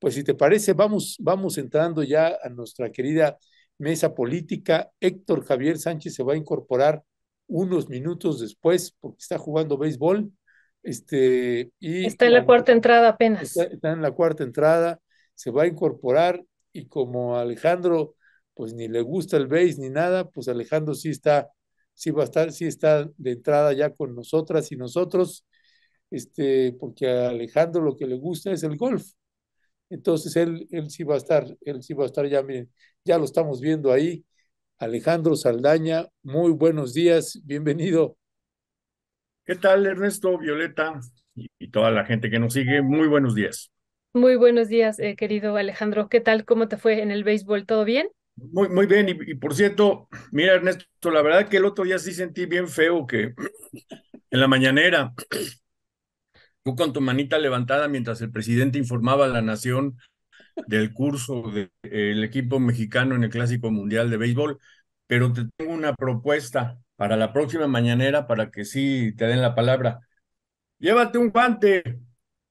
pues si te parece, vamos entrando ya a nuestra querida mesa política. Héctor Javier Sánchez se va a incorporar unos minutos después porque está jugando béisbol. Está en la cuarta entrada apenas. Está en la cuarta entrada, se va a incorporar, y como Alejandro pues ni le gusta el béis ni nada, pues Alejandro sí está de entrada ya con nosotras y nosotros, porque a Alejandro lo que le gusta es el golf. Entonces él sí va a estar ya, miren, ya lo estamos viendo ahí. Alejandro Saldaña, muy buenos días, bienvenido. ¿Qué tal, Ernesto, Violeta y toda la gente que nos sigue? Muy buenos días. Muy buenos días, querido Alejandro. ¿Qué tal? ¿Cómo te fue en el béisbol? ¿Todo bien? Muy, muy bien. Y por cierto, mira, Ernesto, la verdad que el otro día sí sentí bien feo que en la mañanera, tú con tu manita levantada mientras el presidente informaba a la nación del curso del equipo mexicano en el Clásico Mundial de Béisbol, pero te tengo una propuesta para la próxima mañanera, para que sí te den la palabra. Llévate un guante.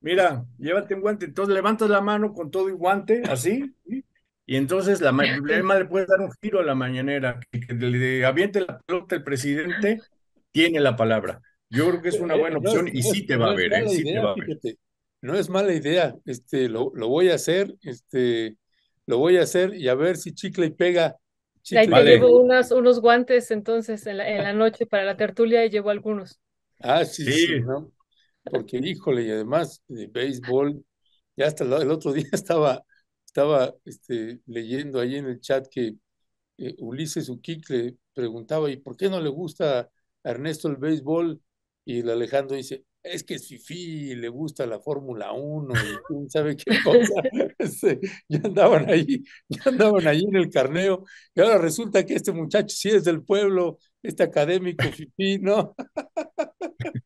Mira, llévate un guante. Entonces levantas la mano con todo y guante, así, ¿sí? Y entonces la problema le puedes dar un giro a la mañanera. Que le aviente la pelota el presidente, tiene la palabra. Yo creo que es una buena opción, y sí te va a ver. Sí te va a ver. No es mala idea. Lo voy a hacer. Lo voy a hacer, y a ver si chicle y pega. Ahí te llevo unos guantes entonces en la noche para la tertulia, y llevo algunos. Ah, sí, ¿no? Porque híjole, y además de béisbol, ya hasta el otro día estaba leyendo ahí en el chat que Ulises Uquique le preguntaba, ¿y por qué no le gusta a Ernesto el béisbol? Y el Alejandro dice, es que es fifí, le gusta la Fórmula 1 y quién sabe qué cosa. Ya andaban ahí en el carneo, y ahora resulta que este muchacho sí es del pueblo, este académico fifí, ¿no?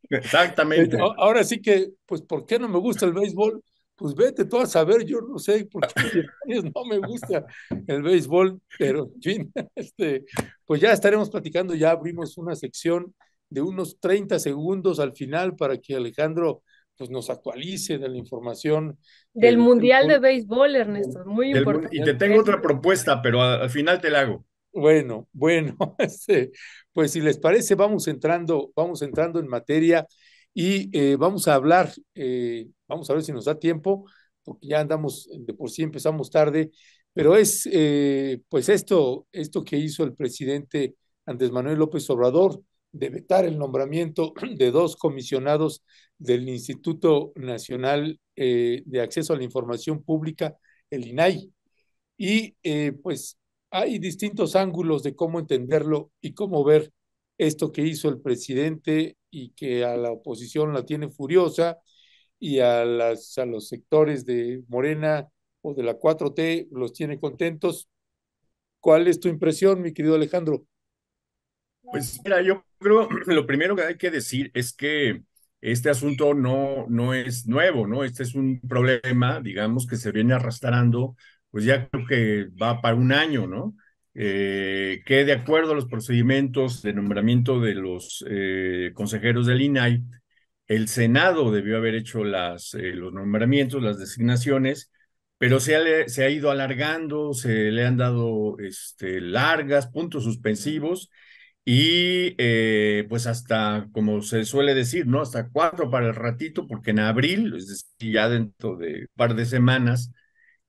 Exactamente. Ahora sí que, pues, ¿por qué no me gusta el béisbol? Pues vete tú a saber, yo no sé por qué no me gusta el béisbol, pero en fin, pues ya estaremos platicando. Ya abrimos una sección de unos 30 segundos al final para que Alejandro pues nos actualice de la información. Del Mundial de Béisbol, Ernesto, muy importante. Y te tengo otra propuesta, pero al final te la hago. Bueno, pues si les parece, vamos entrando en materia, y vamos a ver si nos da tiempo, porque ya andamos, de por sí empezamos tarde, pero es pues esto que hizo el presidente Andrés Manuel López Obrador, de vetar el nombramiento de dos comisionados del Instituto Nacional de Acceso a la Información Pública, el INAI. Y pues hay distintos ángulos de cómo entenderlo y cómo ver esto que hizo el presidente, y que a la oposición la tiene furiosa, y a los sectores de Morena o de la 4T los tiene contentos. ¿Cuál es tu impresión, mi querido Alejandro? Pues mira, yo creo lo primero que hay que decir es que este asunto no es nuevo, ¿no? Este es un problema, digamos, que se viene arrastrando, pues ya creo que va para un año, ¿no? Que de acuerdo a los procedimientos de nombramiento de los consejeros del INAI, el Senado debió haber hecho los nombramientos, las designaciones, pero se ha ido alargando, se le han dado largas, puntos suspensivos, y pues hasta, como se suele decir, ¿no? Hasta 4 para el ratito, porque en abril, es decir, ya dentro de un par de semanas,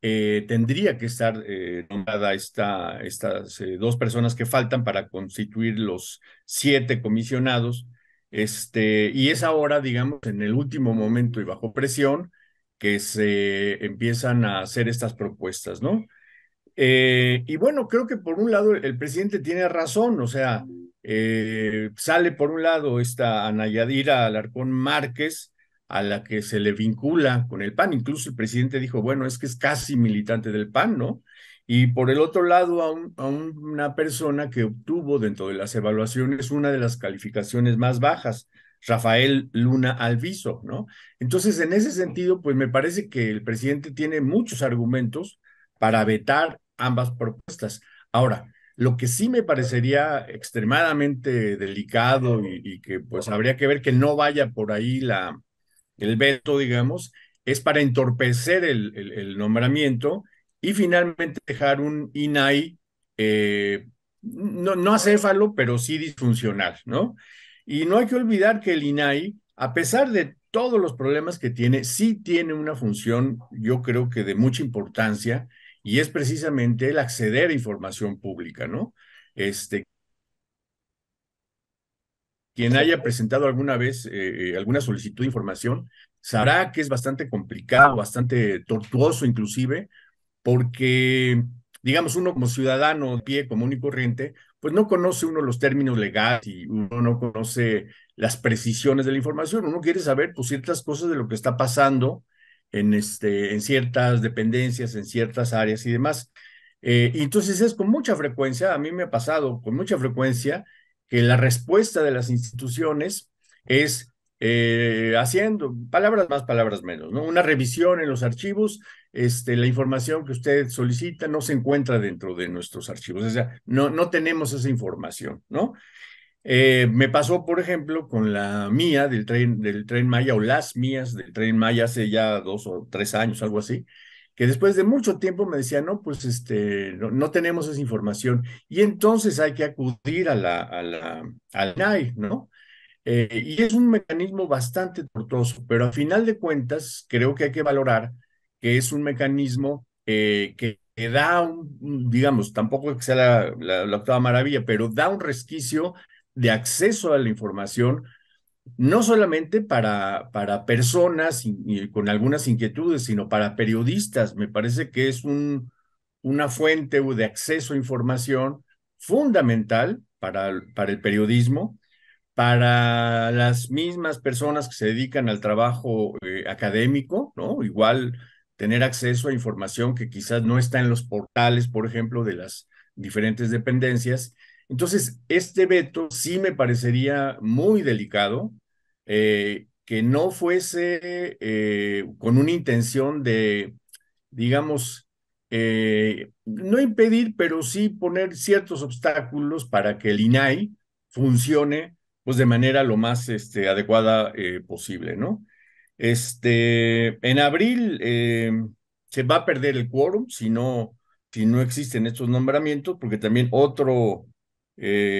tendría que estar nombrada estas dos personas que faltan para constituir los 7 comisionados, y es ahora, digamos, en el último momento y bajo presión que se empiezan a hacer estas propuestas, ¿no? Y bueno, creo que por un lado el presidente tiene razón, o sea, sale por un lado esta Anayadira Alarcón Márquez, a la que se le vincula con el PAN. Incluso el presidente dijo, bueno, es que es casi militante del PAN, ¿no? Y por el otro lado a una persona que obtuvo dentro de las evaluaciones una de las calificaciones más bajas, Rafael Luna Alviso, ¿no? Entonces, en ese sentido, pues me parece que el presidente tiene muchos argumentos para vetar ambas propuestas. Ahora, lo que sí me parecería extremadamente delicado y que pues habría que ver que no vaya por ahí el veto, digamos, es para entorpecer el nombramiento y finalmente dejar un INAI no acéfalo, pero sí disfuncional, ¿no? Y no hay que olvidar que el INAI, a pesar de todos los problemas que tiene, sí tiene una función, yo creo que de mucha importancia, y es precisamente el acceder a información pública, ¿no? Quien haya presentado alguna vez alguna solicitud de información sabrá que es bastante complicado, bastante tortuoso inclusive, porque, digamos, uno como ciudadano de pie común y corriente, pues no conoce uno los términos legales y uno no conoce las precisiones de la información. Uno quiere saber pues, ciertas cosas de lo que está pasando en ciertas dependencias, en ciertas áreas y demás. Y entonces es con mucha frecuencia, a mí me ha pasado con mucha frecuencia, que la respuesta de las instituciones es haciendo palabras más, palabras menos, ¿no? Una revisión en los archivos, la información que usted solicita no se encuentra dentro de nuestros archivos, o sea, no tenemos esa información, ¿no? Me pasó, por ejemplo, con la mía del Tren Maya, o las mías del Tren Maya hace ya 2 o 3 años, algo así, que después de mucho tiempo me decían, no, pues no tenemos esa información, y entonces hay que acudir al INAI, ¿no? Y es un mecanismo bastante tortuoso, pero a final de cuentas creo que hay que valorar que es un mecanismo que da, digamos, tampoco que sea la octava maravilla, pero da un resquicio de acceso a la información, no solamente para personas con algunas inquietudes, sino para periodistas. Me parece que es una fuente de acceso a información fundamental para el periodismo, para las mismas personas que se dedican al trabajo académico, ¿no? Igual tener acceso a información que quizás no está en los portales, por ejemplo, de las diferentes dependencias. Entonces, este veto sí me parecería muy delicado, que no fuese con una intención de, digamos, no impedir, pero sí poner ciertos obstáculos para que el INAI funcione pues, de manera lo más adecuada posible, ¿no? En abril se va a perder el quórum si no existen estos nombramientos, porque también otro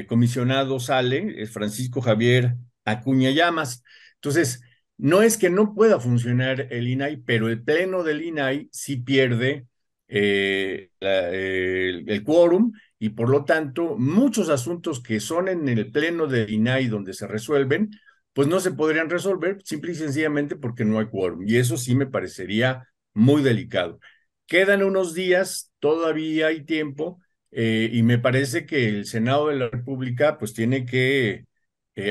comisionado sale, es Francisco Javier Acuña Llamas. Entonces, no es que no pueda funcionar el INAI, pero el pleno del INAI sí pierde el quórum, y por lo tanto muchos asuntos que son en el pleno del INAI donde se resuelven, pues no se podrían resolver simple y sencillamente porque no hay quórum, y eso sí me parecería muy delicado. Quedan unos días, todavía hay tiempo, y me parece que el Senado de la República pues tiene que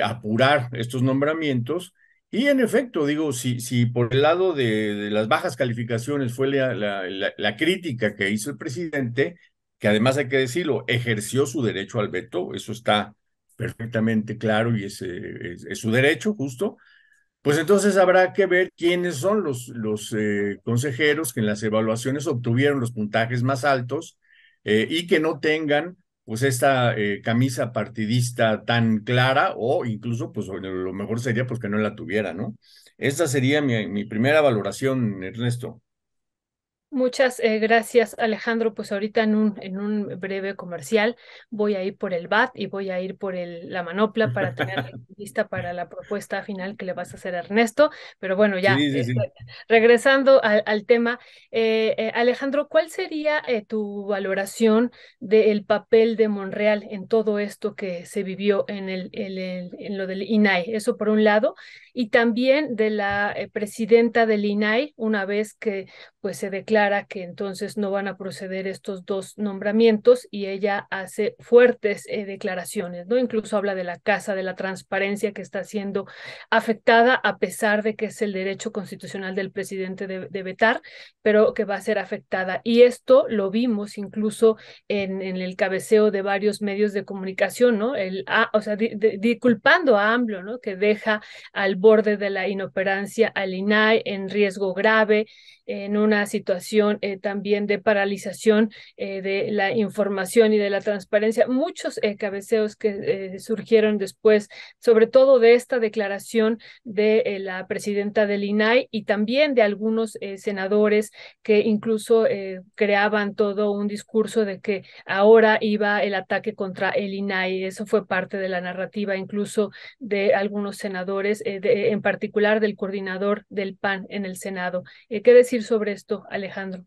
apurar estos nombramientos, y en efecto, digo, si por el lado de las bajas calificaciones fue la crítica que hizo el presidente, que además hay que decirlo, ejerció su derecho al veto, eso está perfectamente claro y es su derecho justo, pues entonces habrá que ver quiénes son los consejeros que en las evaluaciones obtuvieron los puntajes más altos, y que no tengan pues esta camisa partidista tan clara, o incluso pues lo mejor sería pues que no la tuviera, ¿no? Esta sería mi primera valoración, Ernesto. Muchas gracias, Alejandro. Pues ahorita en un breve comercial voy a ir por el bat y voy a ir por la manopla para tener lista para la propuesta final que le vas a hacer a Ernesto. Pero bueno, ya sí. Regresando al tema, Alejandro, ¿cuál sería tu valoración del papel de Monreal en todo esto que se vivió en lo del INAI? Eso por un lado, y también de la presidenta del INAI, una vez que pues se declara que entonces no van a proceder estos dos nombramientos, y ella hace fuertes declaraciones, ¿no? Incluso habla de la Casa de la Transparencia, que está siendo afectada a pesar de que es el derecho constitucional del presidente de vetar, pero que va a ser afectada. Y esto lo vimos incluso en el cabeceo de varios medios de comunicación, ¿no? Disculpando a AMLO, ¿no? Que deja al borde de la inoperancia al INAI, en riesgo grave, en una situación situación también de paralización de la información y de la transparencia. Muchos cabeceos que surgieron después, sobre todo de esta declaración de la presidenta del INAI y también de algunos senadores que incluso creaban todo un discurso de que ahora iba el ataque contra el INAI. Eso fue parte de la narrativa incluso de algunos senadores, en particular del coordinador del PAN en el Senado. ¿Qué decir sobre esto, Alejandro?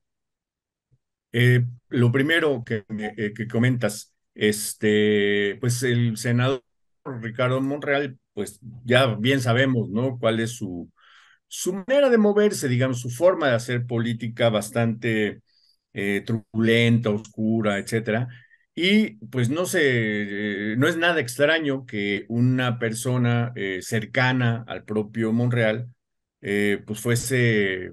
Lo primero que comentas, pues el senador Ricardo Monreal, pues ya bien sabemos, ¿no?, cuál es su manera de moverse, digamos, su forma de hacer política bastante turbulenta, oscura, etcétera. Y pues no es nada extraño que una persona cercana al propio Monreal pues fuese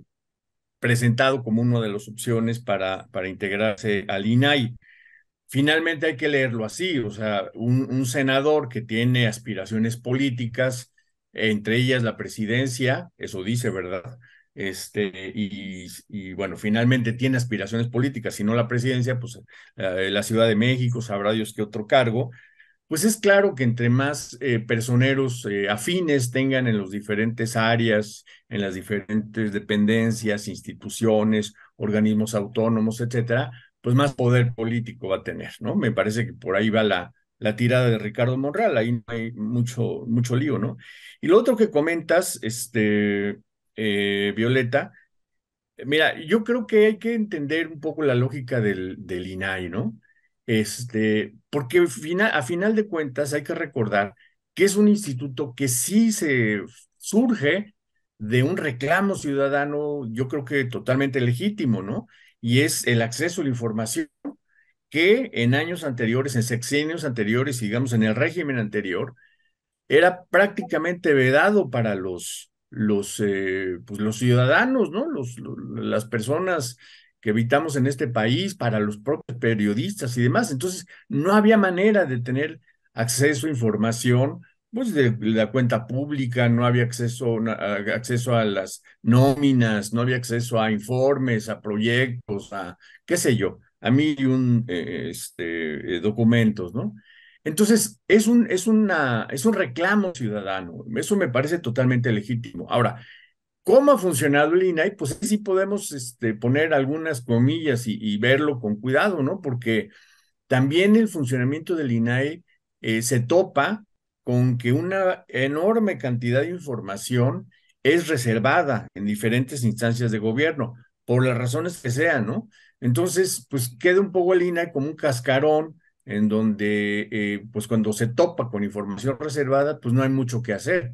presentado como una de las opciones para integrarse al INAI. Finalmente hay que leerlo así, o sea, un senador que tiene aspiraciones políticas, entre ellas la presidencia, eso dice, ¿verdad? Y bueno, finalmente tiene aspiraciones políticas, si no la presidencia, pues la Ciudad de México, sabrá Dios qué otro cargo. Pues es claro que entre más personeros afines tengan en las diferentes áreas, en las diferentes dependencias, instituciones, organismos autónomos, etcétera, pues más poder político va a tener, ¿no? Me parece que por ahí va la tirada de Ricardo Monreal, ahí no hay mucho lío, ¿no? Y lo otro que comentas, Violeta, mira, yo creo que hay que entender un poco la lógica del INAI, ¿no? Porque a final de cuentas hay que recordar que es un instituto que sí surge de un reclamo ciudadano, yo creo que totalmente legítimo, ¿no? Y es el acceso a la información que en años anteriores, en sexenios anteriores, digamos en el régimen anterior, era prácticamente vedado para los ciudadanos, ¿no? Las personas que habitamos en este país, para los propios periodistas y demás. Entonces, no había manera de tener acceso a información, pues de la cuenta pública, no había acceso a las nóminas, no había acceso a informes, a proyectos, a qué sé yo, a documentos, ¿no? Entonces, es un reclamo ciudadano, eso me parece totalmente legítimo. Ahora, ¿cómo ha funcionado el INAI? Pues sí podemos poner algunas comillas y verlo con cuidado, ¿no? Porque también el funcionamiento del INAI se topa con que una enorme cantidad de información es reservada en diferentes instancias de gobierno, por las razones que sean, ¿no? Entonces, pues queda un poco el INAI como un cascarón en donde, pues cuando se topa con información reservada, pues no hay mucho que hacer.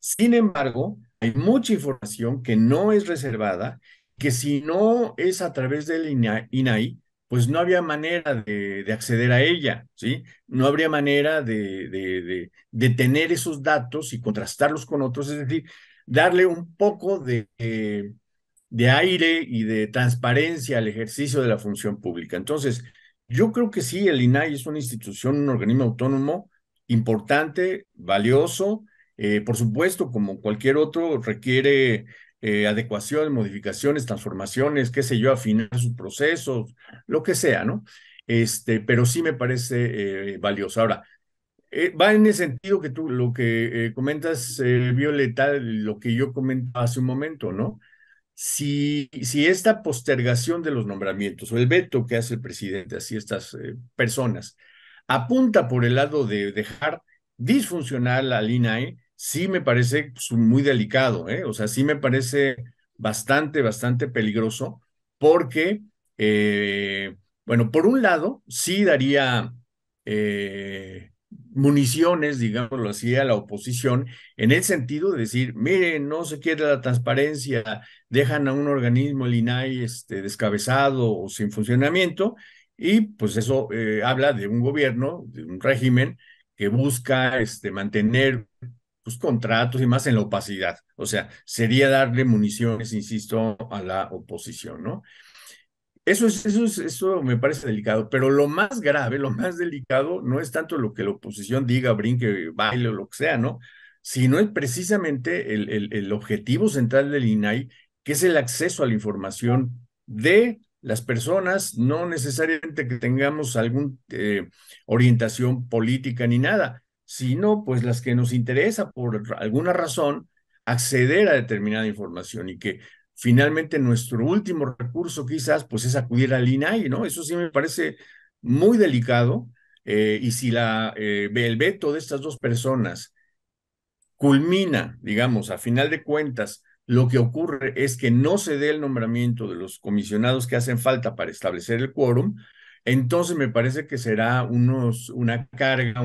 Sin embargo, hay mucha información que no es reservada, que si no es a través del INAI, pues no había manera de acceder a ella, ¿sí? No habría manera de tener esos datos y contrastarlos con otros, es decir, darle un poco de aire y de transparencia al ejercicio de la función pública. Entonces, yo creo que sí, el INAI es una institución, un organismo autónomo importante, valioso. Por supuesto, como cualquier otro, requiere adecuaciones, modificaciones, transformaciones, qué sé yo, afinar sus procesos, lo que sea, ¿no? Pero sí me parece valioso. Ahora, va en el sentido que tú, lo que comentas, Violeta, lo que yo comentaba hace un momento, ¿no? Si esta postergación de los nombramientos o el veto que hace el presidente hacia estas personas apunta por el lado de dejar disfuncional al INAI, sí me parece muy delicado, o sea, sí me parece bastante peligroso, porque, bueno, por un lado, sí daría municiones, digámoslo así, a la oposición, en el sentido de decir, miren, no se quiere la transparencia, dejan a un organismo, el INAI, descabezado o sin funcionamiento, y pues eso habla de un gobierno, de un régimen que busca mantener contratos y más en la opacidad. O sea, sería darle municiones, insisto, a la oposición, ¿no? Eso me parece delicado, pero lo más grave, lo más delicado, no es tanto lo que la oposición diga, brinque, baile o lo que sea, ¿no? Sino es precisamente el objetivo central del INAI, que es el acceso a la información de las personas, no necesariamente que tengamos alguna orientación política ni nada, sino pues las que nos interesa por alguna razón acceder a determinada información, y que finalmente nuestro último recurso quizás pues es acudir al INAI, ¿no? Eso sí me parece muy delicado, y si el veto de estas dos personas culmina, digamos, a final de cuentas, lo que ocurre es que no se dé el nombramiento de los comisionados que hacen falta para establecer el quórum, entonces me parece que será una carga,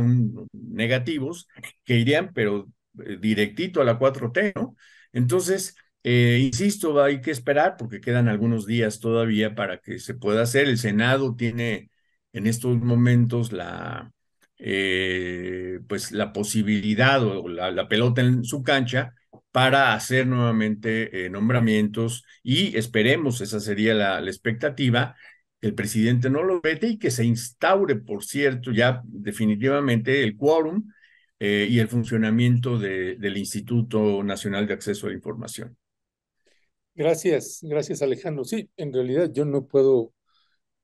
negativos, que irían pero directito a la 4T, ¿no? Entonces, insisto, hay que esperar porque quedan algunos días todavía para que se pueda hacer. El Senado tiene en estos momentos la posibilidad o la pelota en su cancha para hacer nuevamente nombramientos, y esperemos, esa sería la expectativa, que el presidente no lo vete y que se instaure, por cierto, ya definitivamente el quórum y el funcionamiento del Instituto Nacional de Acceso a la Información. Gracias Alejandro. Sí, en realidad yo no puedo,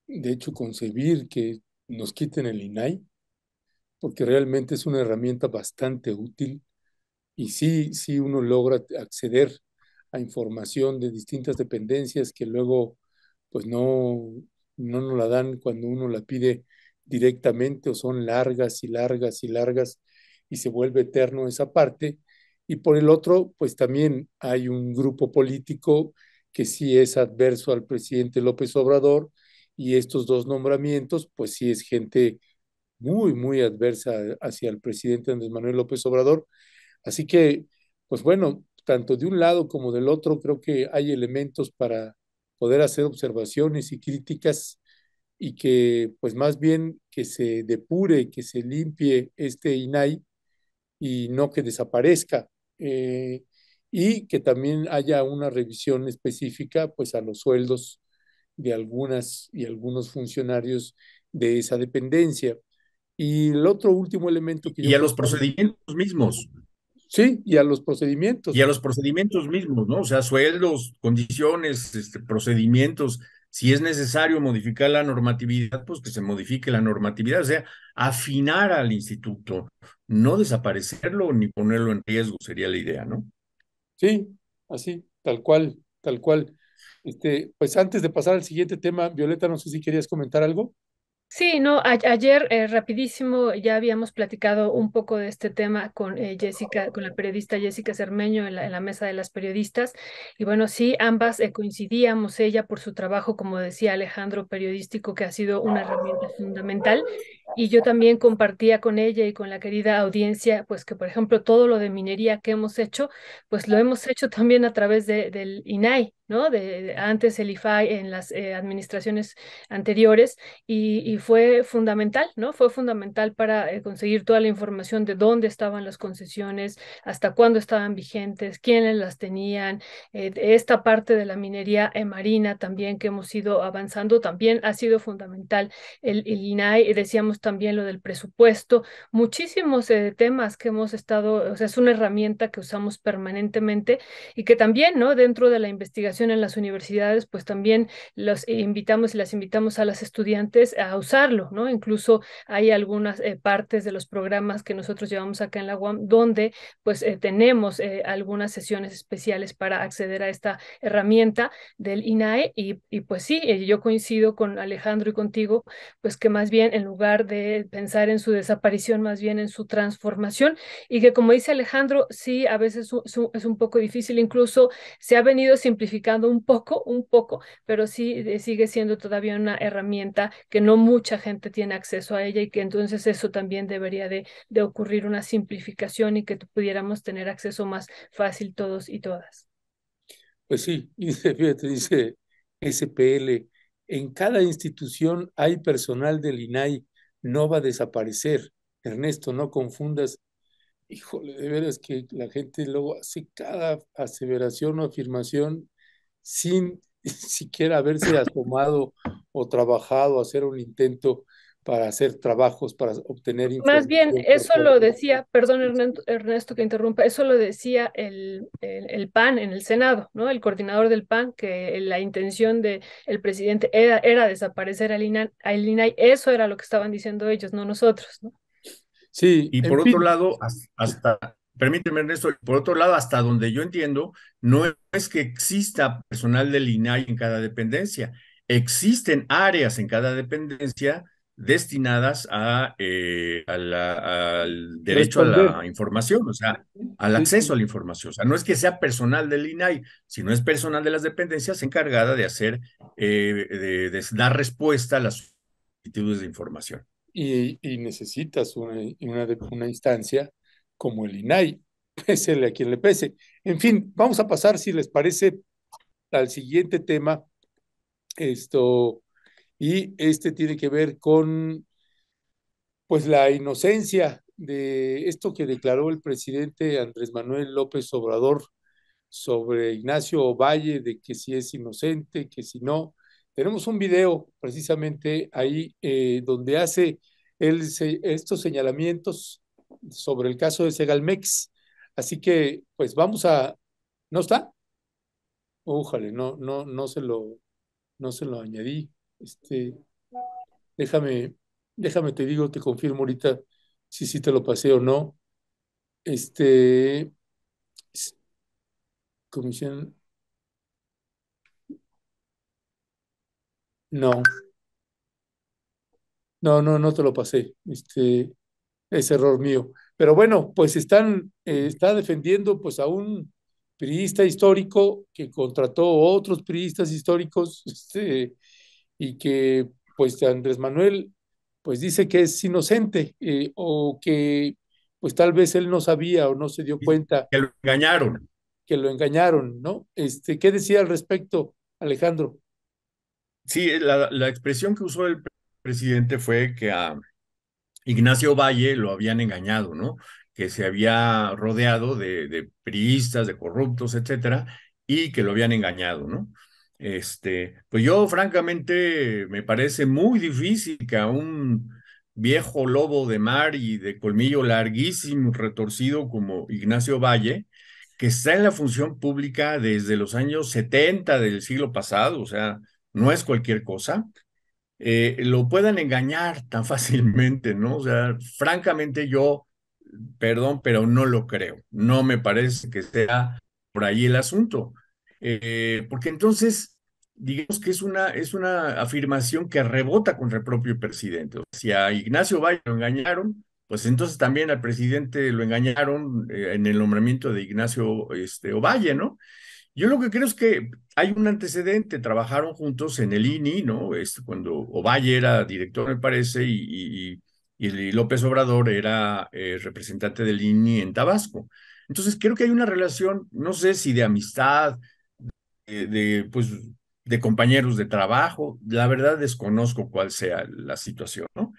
de hecho, concebir que nos quiten el INAI, porque realmente es una herramienta bastante útil. Y sí uno logra acceder a información de distintas dependencias que luego pues no nos la dan cuando uno la pide directamente, o son largas y largas y largas y se vuelve eterno esa parte. Y por el otro, pues también hay un grupo político que sí es adverso al presidente López Obrador, y estos dos nombramientos pues sí es gente muy, muy adversa hacia el presidente Andrés Manuel López Obrador. Así que, pues bueno, tanto de un lado como del otro, creo que hay elementos para poder hacer observaciones y críticas, y que, pues más bien, que se depure, que se limpie este INAI y no que desaparezca, y que también haya una revisión específica, pues, a los sueldos de algunas y algunos funcionarios de esa dependencia. Y el otro último elemento que... Y a los procedimientos mismos. Sí, y a los procedimientos. Y a los procedimientos mismos, ¿no? O sea, sueldos, condiciones, procedimientos. Si es necesario modificar la normatividad, pues que se modifique la normatividad. O sea, afinar al instituto, no desaparecerlo ni ponerlo en riesgo, sería la idea, ¿no? Sí, así, tal cual. Pues antes de pasar al siguiente tema, Violeta, no sé si querías comentar algo. Sí, no, ayer rapidísimo ya habíamos platicado un poco de este tema con Jessica, con la periodista Jessica Cermeño en la mesa de las periodistas, y bueno, sí, ambas coincidíamos, ella por su trabajo, como decía Alejandro, periodístico, que ha sido una herramienta fundamental, y yo también compartía con ella y con la querida audiencia, pues que por ejemplo todo lo de minería que hemos hecho, pues lo hemos hecho también a través del INAI, ¿no? Antes el IFAI en las administraciones anteriores, y fue fundamental, ¿no? Fue fundamental para conseguir toda la información de dónde estaban las concesiones, hasta cuándo estaban vigentes, quiénes las tenían, esta parte de la minería marina también que hemos ido avanzando, también ha sido fundamental el INAI, decíamos también lo del presupuesto, muchísimos temas que hemos estado, o sea, es una herramienta que usamos permanentemente, y que también, ¿no? Dentro de la investigación en las universidades, pues también los invitamos y las invitamos a las estudiantes a usarlo, ¿no? Incluso hay algunas partes de los programas que nosotros llevamos acá en la UAM donde pues tenemos algunas sesiones especiales para acceder a esta herramienta del INAE, y pues sí, yo coincido con Alejandro y contigo, pues que más bien en lugar de pensar en su desaparición, más bien en su transformación, y que como dice Alejandro, sí, a veces es un poco difícil, incluso se ha venido simplificando un poco, pero sí sigue siendo todavía una herramienta que no mucha gente tiene acceso a ella, y que entonces eso también debería de ocurrir, una simplificación, y que pudiéramos tener acceso más fácil todos y todas. Pues sí, fíjate, dice SPL, en cada institución hay personal del INAI, no va a desaparecer. Ernesto, no confundas. Híjole, de veras que la gente luego hace cada aseveración o afirmación sin siquiera haberse asomado o trabajado, hacer un intento para hacer trabajos, para obtener información. Más bien, eso lo decía, perdón Ernesto que interrumpa, eso lo decía el PAN en el Senado, ¿no? El coordinador del PAN, que la intención del presidente era desaparecer al INAI, eso era lo que estaban diciendo ellos, no nosotros, ¿no? Sí, y por otro lado, permíteme Ernesto, por otro lado, hasta donde yo entiendo, no es que exista personal del INAI en cada dependencia, existen áreas en cada dependencia destinadas al derecho a la información, o sea, al acceso a la información. O sea, no es que sea personal del INAI, sino es personal de las dependencias encargada de hacer, de dar respuesta a las solicitudes de información. Y necesitas una instancia como el INAI, pésele a quien le pese. En fin, vamos a pasar, si les parece, al siguiente tema. Y este tiene que ver con, pues, la inocencia de esto que declaró el presidente Andrés Manuel López Obrador sobre Ignacio Ovalle, de que si es inocente, que si no. Tenemos un video precisamente ahí donde hace estos señalamientos sobre el caso de Segalmex. Así que, pues, vamos a... ¿No está? Ojalá, no se lo añadí. Déjame te digo, te confirmo ahorita si te lo pasé o no. Comisión. No te lo pasé. Es error mío. Pero bueno, pues está defendiendo pues a un priista histórico que contrató otros priistas históricos, y que pues Andrés Manuel pues dice que es inocente, o que pues tal vez él no sabía o no se dio cuenta. Que lo engañaron. Que lo engañaron, ¿no? ¿Qué decía al respecto, Alejandro? Sí, la expresión que usó el presidente fue que a Ignacio Ovalle lo habían engañado, ¿no? Que se había rodeado de priistas, de corruptos, etcétera, y que lo habían engañado, ¿no? Pues yo francamente me parece muy difícil que a un viejo lobo de mar y de colmillo larguísimo, retorcido como Ignacio Ovalle, que está en la función pública desde los años 70 del siglo pasado, o sea, no es cualquier cosa, lo puedan engañar tan fácilmente, ¿no? O sea, francamente yo, perdón, pero no lo creo, no me parece que sea por ahí el asunto. Porque entonces, digamos que es una afirmación que rebota contra el propio presidente. O sea, si a Ignacio Ovalle lo engañaron, pues entonces también al presidente lo engañaron en el nombramiento de Ignacio Ovalle, ¿no? Yo lo que creo es que hay un antecedente, trabajaron juntos en el INI, ¿no? Cuando Ovalle era director, me parece, y López Obrador era representante del INI en Tabasco. Entonces creo que hay una relación, no sé si de amistad, de compañeros de trabajo, la verdad desconozco cuál sea la situación, ¿no?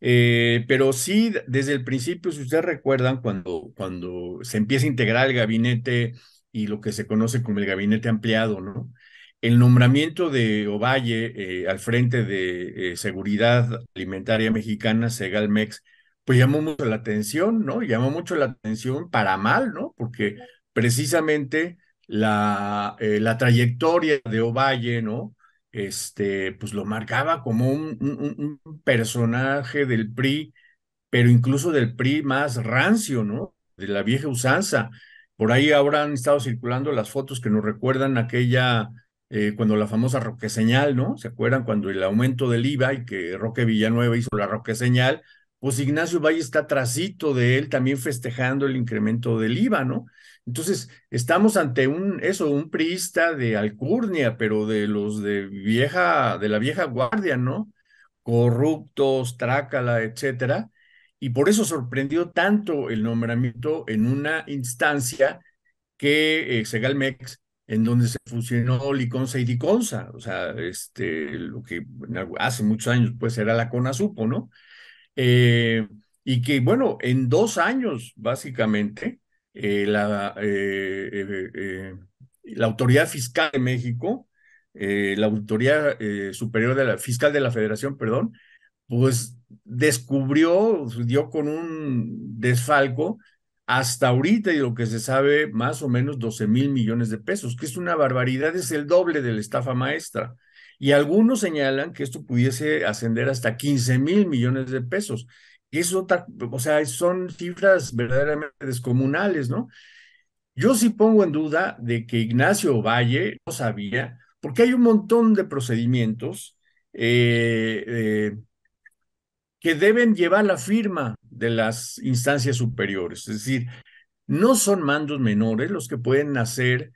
Pero sí, desde el principio, si ustedes recuerdan, cuando se empieza a integrar el gabinete y lo que se conoce como el gabinete ampliado, ¿no? El nombramiento de Ovalle al frente de Seguridad Alimentaria Mexicana, Segalmex, pues llamó mucho la atención, ¿no? Llamó mucho la atención para mal, ¿no? Porque precisamente la trayectoria de Ovalle, ¿no? Pues lo marcaba como un personaje del PRI, pero incluso del PRI más rancio, ¿no? De la vieja usanza. Por ahí ahora han estado circulando las fotos que nos recuerdan aquella, cuando la famosa Roqueseñal, ¿no? ¿Se acuerdan? Cuando el aumento del IVA y que Roque Villanueva hizo la Roqueseñal, pues Ignacio Ovalle está trasito de él también festejando el incremento del IVA, ¿no? Entonces, estamos ante un priista de alcurnia, pero de los de la vieja guardia, ¿no? Corruptos, trácala, etcétera. Y por eso sorprendió tanto el nombramiento en una instancia que Segalmex, en donde se fusionó Liconsa y Diconsa, o sea, lo que hace muchos años pues era la CONASUPO, ¿no? Y que, bueno, en 2 años, básicamente, la Autoridad Fiscal de México, la Autoridad Superior de la Fiscal de la Federación, perdón, pues descubrió, dio con un desfalco hasta ahorita, y lo que se sabe, más o menos 12,000 millones de pesos, que es una barbaridad, es el doble de la estafa maestra. Y algunos señalan que esto pudiese ascender hasta 15,000 millones de pesos. Eso, o sea, son cifras verdaderamente descomunales, ¿no? Yo sí pongo en duda de que Ignacio Ovalle no sabía, porque hay un montón de procedimientos que deben llevar la firma de las instancias superiores. Es decir, no son mandos menores los que pueden hacer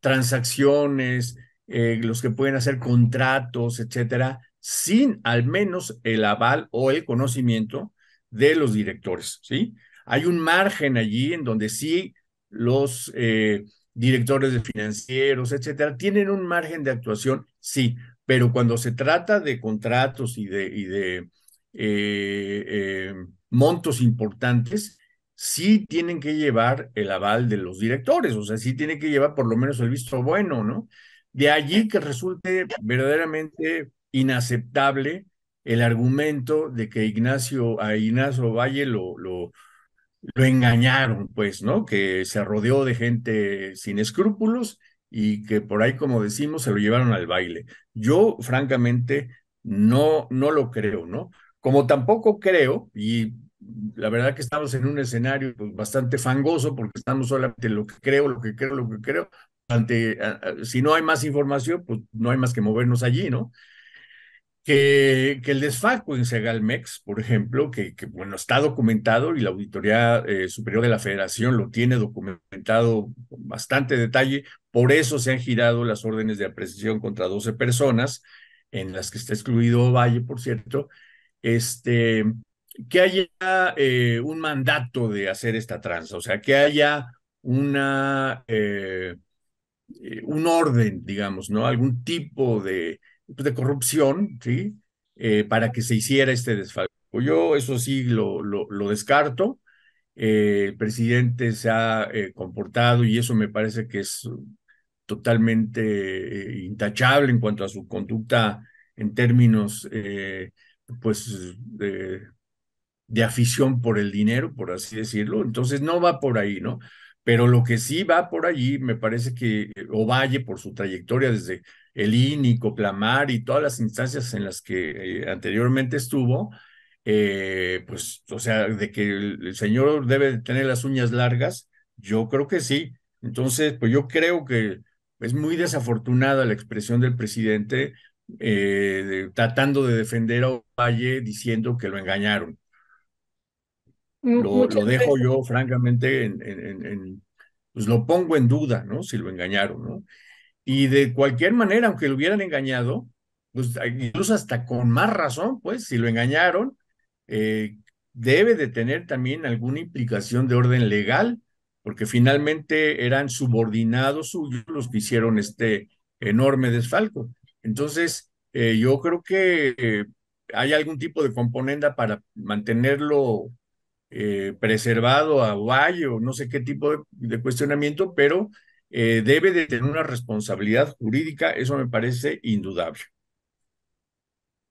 transacciones, los que pueden hacer contratos, etcétera, sin al menos el aval o el conocimiento de los directores, ¿sí? Hay un margen allí en donde sí los directores de financieros, etcétera, tienen un margen de actuación, sí, pero cuando se trata de contratos y de montos importantes, sí tienen que llevar el aval de los directores, o sea, sí tienen que llevar por lo menos el visto bueno, ¿no? De allí que resulte verdaderamente inaceptable el argumento de que a Ignacio Ovalle lo engañaron, pues, ¿no? Que se rodeó de gente sin escrúpulos y que por ahí, como decimos, se lo llevaron al baile. Yo, francamente, no lo creo, ¿no? Como tampoco creo, y la verdad que estamos en un escenario bastante fangoso, porque estamos solamente lo que creo, si no hay más información, pues no hay más que movernos allí, ¿no? Que el desfalco en Segalmex, por ejemplo, que bueno, está documentado y la Auditoría Superior de la Federación lo tiene documentado con bastante detalle, por eso se han girado las órdenes de aprehensión contra 12 personas, en las que está excluido Ovalle, por cierto, que haya un mandato de hacer esta tranza, o sea, que haya un orden, digamos, ¿no? Algún tipo de corrupción, ¿sí? Para que se hiciera este desfalco. Yo eso sí lo descarto. El presidente se ha comportado, y eso me parece que es totalmente intachable en cuanto a su conducta en términos de afición por el dinero, por así decirlo. Entonces no va por ahí, ¿no? Pero lo que sí va por allí, me parece que Ovalle, por su trayectoria desde el INI, Coplamar y todas las instancias en las que anteriormente estuvo, pues, o sea, de que el señor debe tener las uñas largas, yo creo que sí. Entonces, pues yo creo que es muy desafortunada la expresión del presidente tratando de defender a Ovalle diciendo que lo engañaron. Lo dejo yo, francamente, pues lo pongo en duda, ¿no? Si lo engañaron, ¿no? Y de cualquier manera, aunque lo hubieran engañado, pues incluso hasta con más razón, pues, si lo engañaron, debe de tener también alguna implicación de orden legal, porque finalmente eran subordinados suyos los que hicieron este enorme desfalco. Entonces, yo creo que hay algún tipo de componenda para mantenerlo preservado a Ovalle, o no sé qué tipo de cuestionamiento, pero debe de tener una responsabilidad jurídica, eso me parece indudable.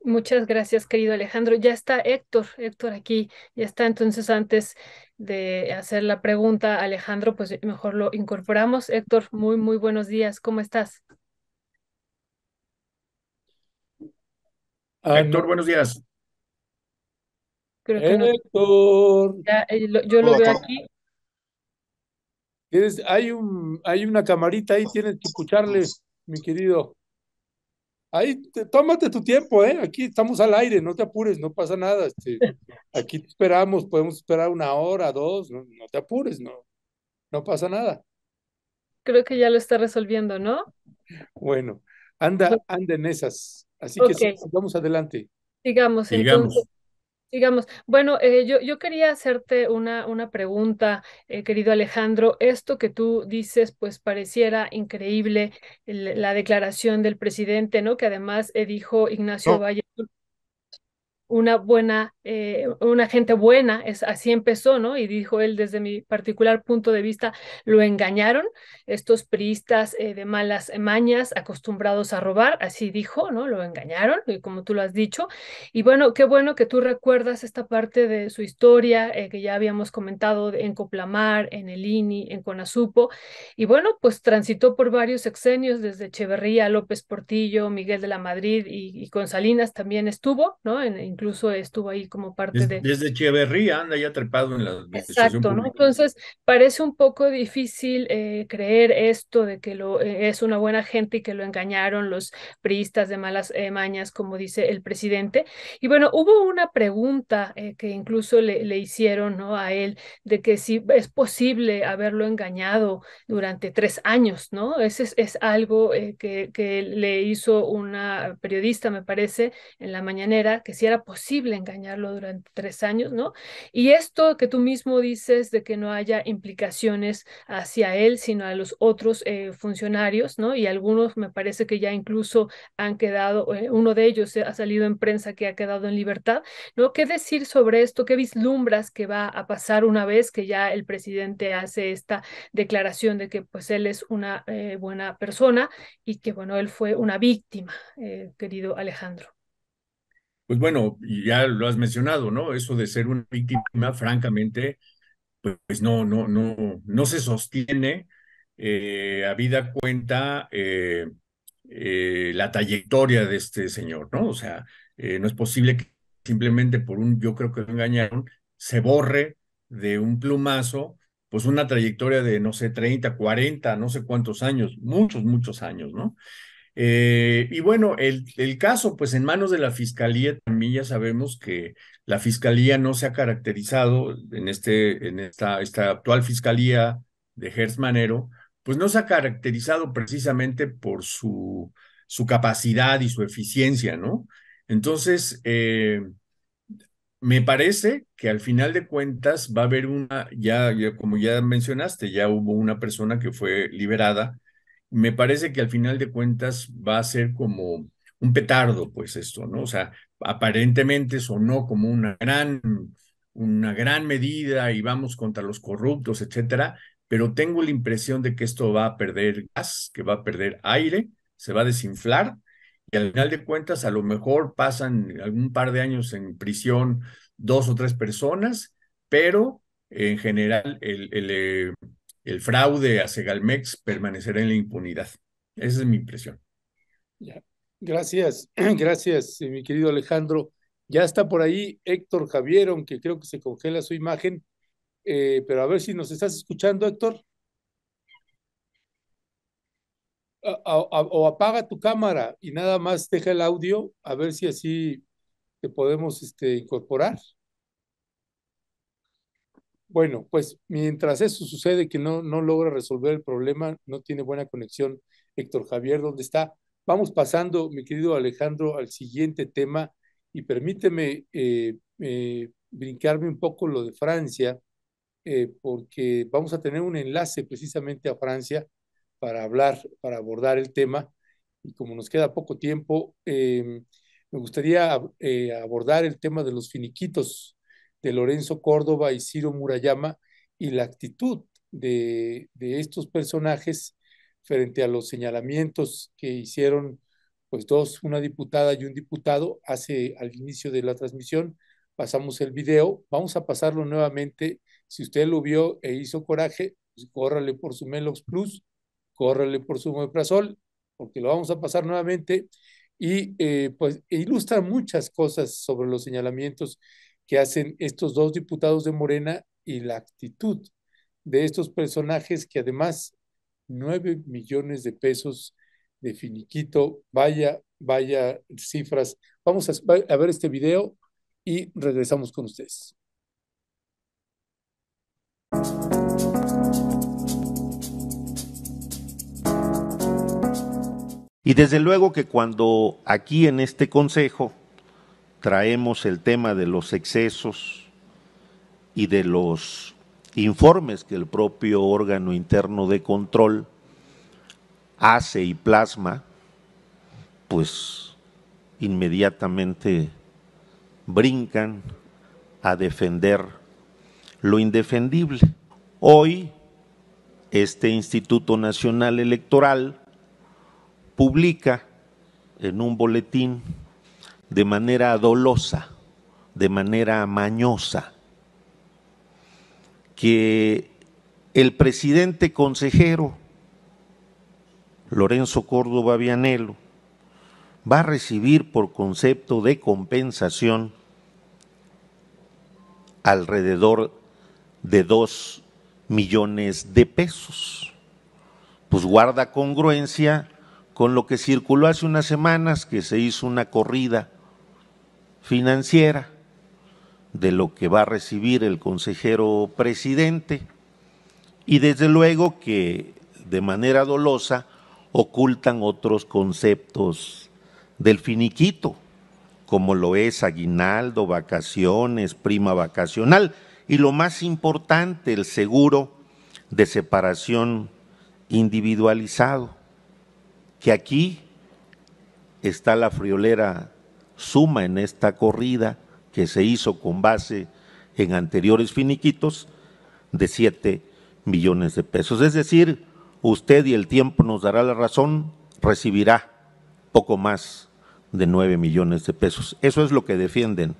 Muchas gracias, querido Alejandro. Ya está Héctor aquí, ya está. Entonces, antes de hacer la pregunta, Alejandro, pues mejor lo incorporamos. Héctor, muy buenos días, ¿cómo estás? Héctor, buenos días. Creo que no. Ya, yo lo veo aquí. Hay una camarita ahí, tienes que escucharle, mi querido. Ahí, tómate tu tiempo, ¿eh? Aquí estamos al aire, no te apures, no pasa nada. Aquí te esperamos, podemos esperar 1 hora, 2, no te apures, no pasa nada. Creo que ya lo está resolviendo, ¿no? Bueno, anda en esas. Así okay. Que vamos adelante. Digamos, entonces. Digamos, bueno, yo quería hacerte una pregunta, querido Alejandro. Esto que tú dices, pues pareciera increíble, la declaración del presidente, ¿no? Que además dijo Ignacio Ovalle. una gente buena, así empezó, ¿no? Y dijo él, desde mi particular punto de vista, lo engañaron estos priistas de malas mañas, acostumbrados a robar, así dijo, ¿no? Lo engañaron, y como tú lo has dicho. Y bueno que tú recuerdas esta parte de su historia que ya habíamos comentado en Coplamar, en el INI, en CONASUPO, y bueno, pues transitó por varios sexenios, desde Echeverría, López Portillo, Miguel de la Madrid y con Salinas también estuvo, ¿no? Incluso estuvo ahí como parte de... Desde Echeverría anda ya trepado en la... Exacto, ¿no? Entonces parece un poco difícil creer esto de que es una buena gente y que lo engañaron los priistas de malas mañas, como dice el presidente. Y bueno, hubo una pregunta que incluso le hicieron, ¿no?, a él, de que si es posible haberlo engañado durante 3 años, ¿no? Ese es algo que le hizo una periodista, me parece, en la mañanera, que si era posible engañarlo durante 3 años, ¿no? Y esto que tú mismo dices de que no haya implicaciones hacia él, sino a los otros funcionarios, ¿no? Y algunos me parece que ya incluso han quedado, uno de ellos ha salido en prensa que ha quedado en libertad, ¿no? ¿Qué decir sobre esto? ¿Qué vislumbras que va a pasar una vez que ya el presidente hace esta declaración de que pues él es una buena persona y que bueno, él fue una víctima, querido Alejandro? Pues bueno, ya lo has mencionado, ¿no? Eso de ser una víctima, francamente, pues no se sostiene habida cuenta la trayectoria de este señor, ¿no? O sea, no es posible que simplemente por yo creo que lo engañaron, se borre de un plumazo, pues una trayectoria de, no sé, 30, 40, no sé cuántos años, muchos años, ¿no? Y bueno, el caso, pues en manos de la Fiscalía, también ya sabemos que la Fiscalía no se ha caracterizado, en esta actual Fiscalía de Gertz Manero, pues no se ha caracterizado precisamente por su capacidad y su eficiencia, ¿no? Entonces, me parece que al final de cuentas va a haber como ya mencionaste, ya hubo una persona que fue liberada. Me parece que al final de cuentas va a ser como un petardo, pues esto, ¿no? O sea, aparentemente sonó como una gran medida y vamos contra los corruptos, etcétera, pero tengo la impresión de que esto va a perder gas, que va a perder aire, se va a desinflar y al final de cuentas a lo mejor pasan algún par de años en prisión 2 o 3 personas, pero en general el fraude a Segalmex permanecerá en la impunidad. Esa es mi impresión. Gracias, mi querido Alejandro. Ya está por ahí Héctor Javier, aunque creo que se congela su imagen, pero a ver si nos estás escuchando, Héctor. O apaga tu cámara y nada más deja el audio, a ver si así te podemos incorporar. Bueno, pues mientras eso sucede, que no logra resolver el problema, no tiene buena conexión Héctor Javier, ¿dónde está? Vamos pasando, mi querido Alejandro, al siguiente tema y permíteme brincarme un poco lo de Francia, porque vamos a tener un enlace precisamente a Francia para abordar el tema y como nos queda poco tiempo, me gustaría abordar el tema de los finiquitos de Lorenzo Córdoba y Ciro Murayama y la actitud de estos personajes frente a los señalamientos que hicieron pues una diputada y un diputado al inicio de la transmisión. Pasamos el video, vamos a pasarlo nuevamente, si usted lo vio e hizo coraje, pues córrale por su Melox Plus, córrale por su Omeprazol, porque lo vamos a pasar nuevamente y pues ilustra muchas cosas sobre los señalamientos que hacen estos 2 diputados de Morena y la actitud de estos personajes que además 9 millones de pesos de finiquito, vaya cifras. Vamos a ver este video y regresamos con ustedes. Y desde luego que cuando aquí en este consejo traemos el tema de los excesos y de los informes que el propio órgano interno de control hace y plasma, pues inmediatamente brincan a defender lo indefendible. Hoy, este Instituto Nacional Electoral publica en un boletín de manera dolosa, de manera mañosa, que el presidente consejero Lorenzo Córdoba Vianello va a recibir por concepto de compensación alrededor de 2 millones de pesos. Pues guarda congruencia con lo que circuló hace unas semanas, que se hizo una corrida financiera de lo que va a recibir el consejero presidente, y desde luego que de manera dolosa ocultan otros conceptos del finiquito, como lo es aguinaldo, vacaciones, prima vacacional y lo más importante, el seguro de separación individualizado, que aquí está la friolera suma en esta corrida que se hizo con base en anteriores finiquitos de 7 millones de pesos. Es decir, usted, y el tiempo nos dará la razón, recibirá poco más de 9 millones de pesos. Eso es lo que defienden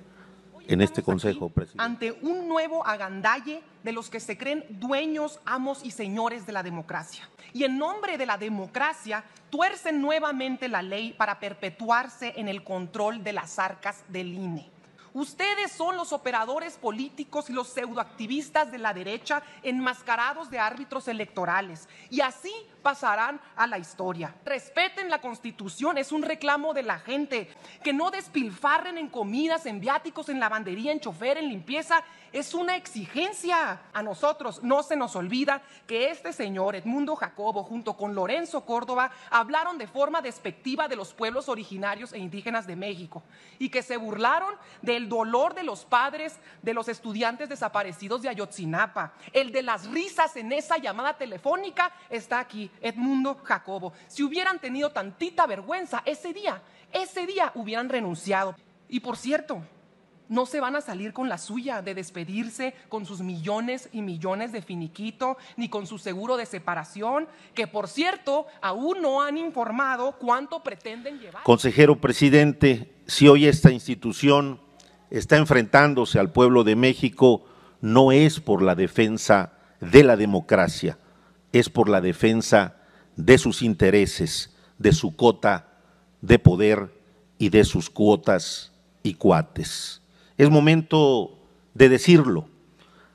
en este consejo, presidente. Ante un nuevo agandalle de los que se creen dueños, amos y señores de la democracia. Y en nombre de la democracia, tuercen nuevamente la ley para perpetuarse en el control de las arcas del INE. Ustedes son los operadores políticos y los pseudoactivistas de la derecha enmascarados de árbitros electorales. Y así pasarán a la historia. Respeten la Constitución, es un reclamo de la gente. Que no despilfarren en comidas, en viáticos, en lavandería, en chofer, en limpieza, es una exigencia. A nosotros no se nos olvida que este señor Edmundo Jacobo junto con Lorenzo Córdoba hablaron de forma despectiva de los pueblos originarios e indígenas de México y que se burlaron del dolor de los padres de los estudiantes desaparecidos de Ayotzinapa. El de las risas en esa llamada telefónica está aquí. Edmundo Jacobo, si hubieran tenido tantita vergüenza ese día hubieran renunciado. Y por cierto, no se van a salir con la suya de despedirse con sus millones y millones de finiquito, ni con su seguro de separación, que por cierto, aún no han informado cuánto pretenden llevar. Consejero presidente, si hoy esta institución está enfrentándose al pueblo de México, no es por la defensa de la democracia, es por la defensa de sus intereses, de su cota de poder y de sus cuotas y cuates. Es momento de decirlo.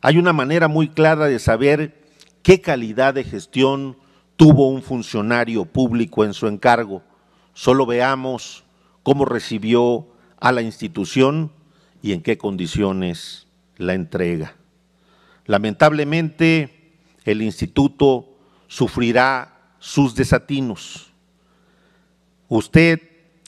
Hay una manera muy clara de saber qué calidad de gestión tuvo un funcionario público en su encargo. Solo veamos cómo recibió a la institución y en qué condiciones la entrega. Lamentablemente, el instituto sufrirá sus desatinos. Usted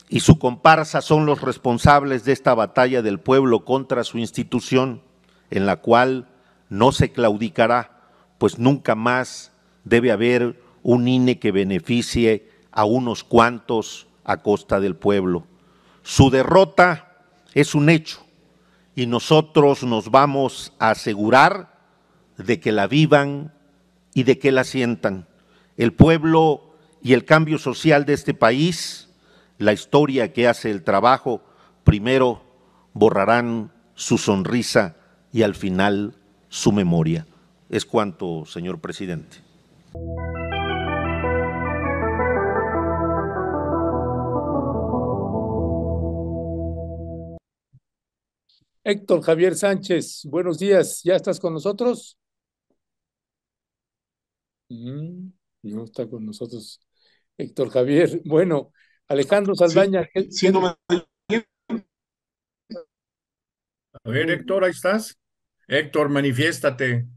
y su comparsa son los responsables de esta batalla del pueblo contra su institución, en la cual no se claudicará, pues nunca más debe haber un INE que beneficie a unos cuantos a costa del pueblo. Su derrota es un hecho y nosotros nos vamos a asegurar de que la vivan y de que la sientan. El pueblo y el cambio social de este país, la historia que hace el trabajo, primero borrarán su sonrisa y al final su memoria. Es cuanto, señor presidente. Héctor Javier Sánchez, buenos días. ¿Ya estás con nosotros? No está con nosotros Héctor Javier. Bueno, Alejandro Saldaña. Sí, a ver, Héctor, ahí estás. Héctor, manifiéstate.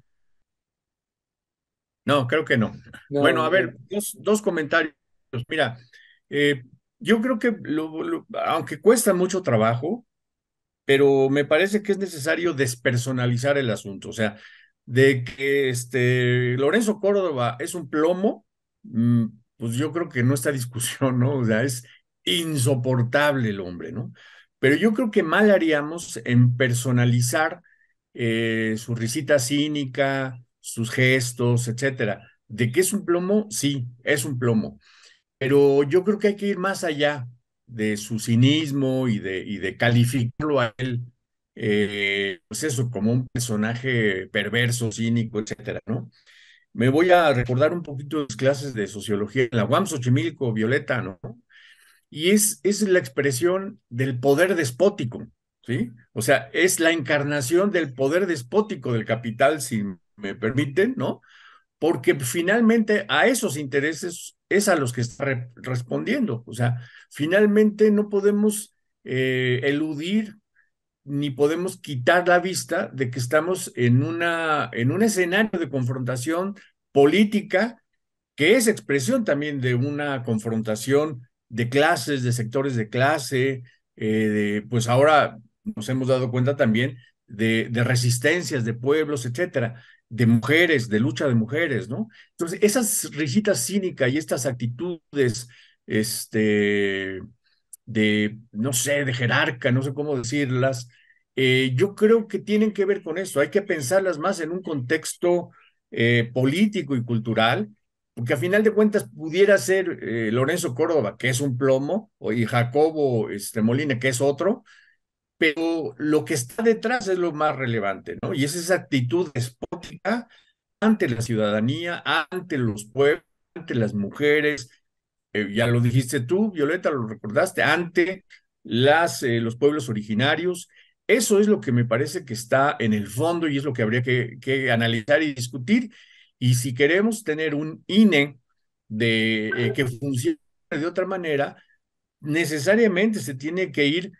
No, creo que no. Bueno, a ver, dos comentarios. Mira, yo creo que, aunque cuesta mucho trabajo, pero me parece que es necesario despersonalizar el asunto. O sea, de que Lorenzo Córdoba es un plomo, pues yo creo que no está discusión, ¿no? O sea, es insoportable el hombre, ¿no? Pero yo creo que mal haríamos en personalizar su risita cínica, sus gestos, etcétera. ¿De qué es un plomo? Sí, es un plomo. Pero yo creo que hay que ir más allá de su cinismo y de calificarlo a él, pues eso, como un personaje perverso, cínico, etcétera, ¿no? Me voy a recordar un poquito de las clases de sociología en la UAM Xochimilco, Violeta, ¿no? Y es la expresión del poder despótico, ¿sí? O sea, es la encarnación del poder despótico del capital, si me permiten, ¿no? Porque finalmente a esos intereses es a los que está respondiendo. O sea, finalmente no podemos eludir ni podemos quitar la vista de que estamos en un escenario de confrontación política que es expresión también de una confrontación de clases, de sectores de clase, pues ahora nos hemos dado cuenta también de resistencias, de pueblos, etcétera, de mujeres, de lucha de mujeres, ¿no? Entonces, esas risitas cínicas y estas actitudes no sé, de jerarca, no sé cómo decirlas, yo creo que tienen que ver con esto. Hay que pensarlas más en un contexto político y cultural, porque a final de cuentas pudiera ser Lorenzo Córdoba, que es un plomo, y Jacobo Molina, que es otro, pero lo que está detrás es lo más relevante, ¿no? Y es esa actitud despótica ante la ciudadanía, ante los pueblos, ante las mujeres, ya lo dijiste tú, Violeta, lo recordaste, ante los pueblos originarios. Eso es lo que me parece que está en el fondo y es lo que habría que analizar y discutir. Y si queremos tener un INE que funcione de otra manera, necesariamente se tiene que ir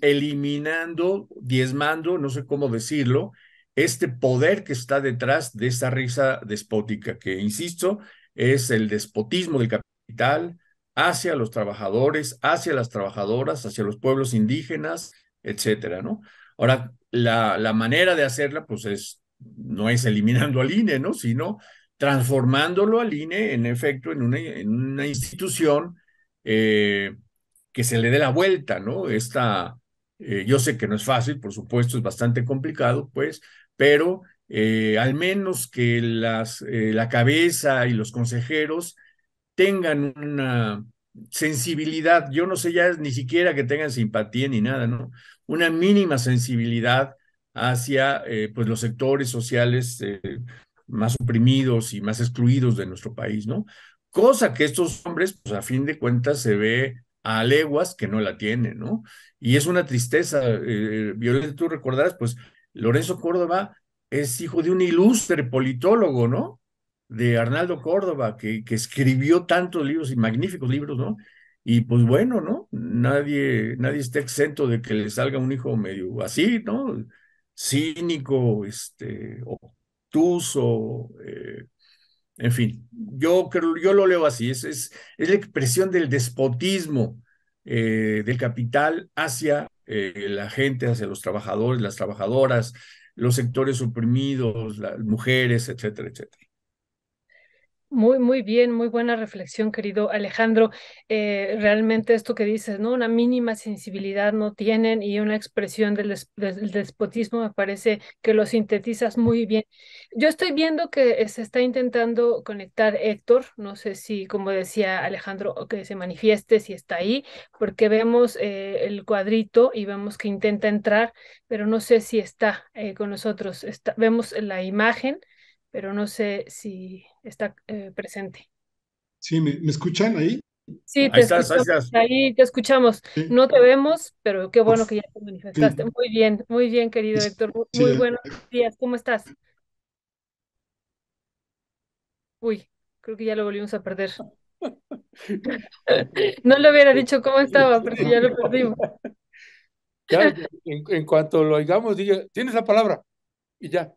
eliminando, diezmando, no sé cómo decirlo, este poder que está detrás de esa risa despótica, que, insisto, es el despotismo del capital hacia los trabajadores, hacia las trabajadoras, hacia los pueblos indígenas, etcétera, ¿no? Ahora, la manera de hacerla, pues no es eliminando al INE, ¿no? Sino transformándolo al INE, en efecto, en una institución que se le dé la vuelta, ¿no? Yo sé que no es fácil, por supuesto, es bastante complicado, pues, pero al menos que la cabeza y los consejeros tengan una sensibilidad, yo no sé ya ni siquiera que tengan simpatía ni nada, ¿no? Una mínima sensibilidad hacia pues los sectores sociales más oprimidos y más excluidos de nuestro país, ¿no? Cosa que estos hombres, pues a fin de cuentas, se ve a leguas que no la tienen, ¿no? Y es una tristeza, Violeta, tú recordarás, pues Lorenzo Córdoba es hijo de un ilustre politólogo, ¿no? De Arnaldo Córdoba, que escribió tantos libros y magníficos libros, ¿no? Y pues bueno, ¿no? Nadie está exento de que le salga un hijo medio así, ¿no? Cínico, obtuso, en fin, yo lo leo así, es la expresión del despotismo del capital hacia la gente, hacia los trabajadores, las trabajadoras, los sectores oprimidos, las mujeres, etcétera, etcétera. Muy, muy bien, muy buena reflexión, querido Alejandro. Realmente esto que dices, ¿no? Una mínima sensibilidad no tienen y una expresión del despotismo, me parece que lo sintetizas muy bien. Yo estoy viendo que se está intentando conectar Héctor, no sé si, como decía Alejandro, que se manifieste, si está ahí, porque vemos el cuadrito y vemos que intenta entrar, pero no sé si está con nosotros. Vemos la imagen, pero no sé si está presente. Sí, ¿me escuchan ahí? Sí, te escuchamos, ahí te escuchamos. Sí. No te vemos, pero qué bueno que ya te manifestaste. Sí. Muy bien, querido Héctor. Muy, sí, muy buenos días, ¿cómo estás? Uy, creo que ya lo volvimos a perder. No le hubiera dicho cómo estaba, pero ya lo perdimos. Ya, en cuanto lo oigamos, diga, tienes la palabra, y ya.